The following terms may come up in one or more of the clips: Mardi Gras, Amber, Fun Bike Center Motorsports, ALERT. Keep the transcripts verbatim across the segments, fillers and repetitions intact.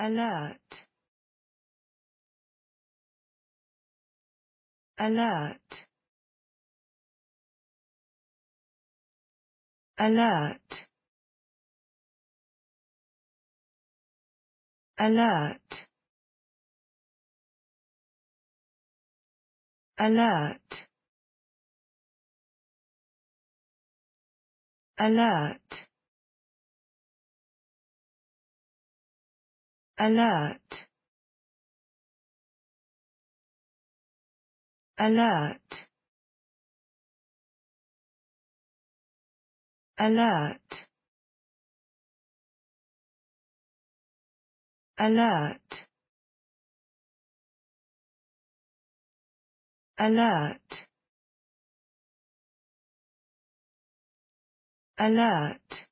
Alert. Alert. Alert. Alert. Alert. Alert. Alert. Alert. Alert. Alert. Alert.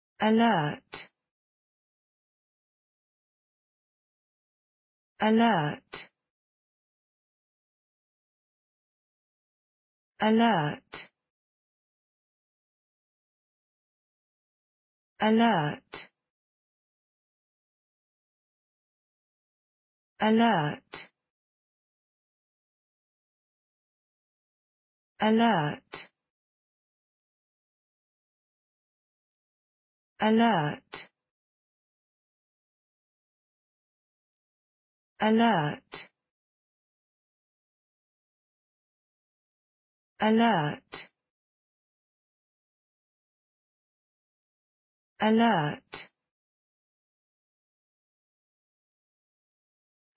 Alert. Alert. Alert. Alert. Alert. Alert. Alert. Alert. Alert.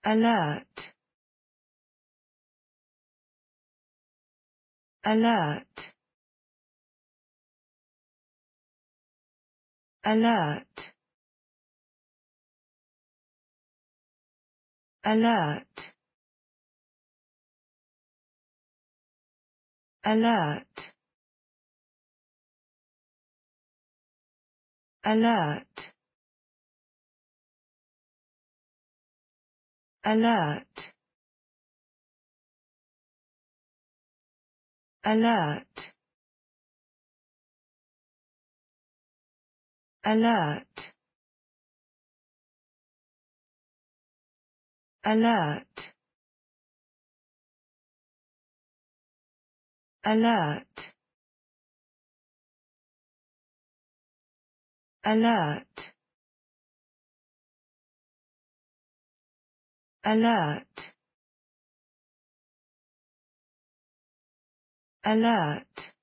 Alert. Alert. Alert. Alert. Alert. Alert. Alert. Alert. Alert. Alert. Alert. Alert. Alert. Alert. Alert. Alert.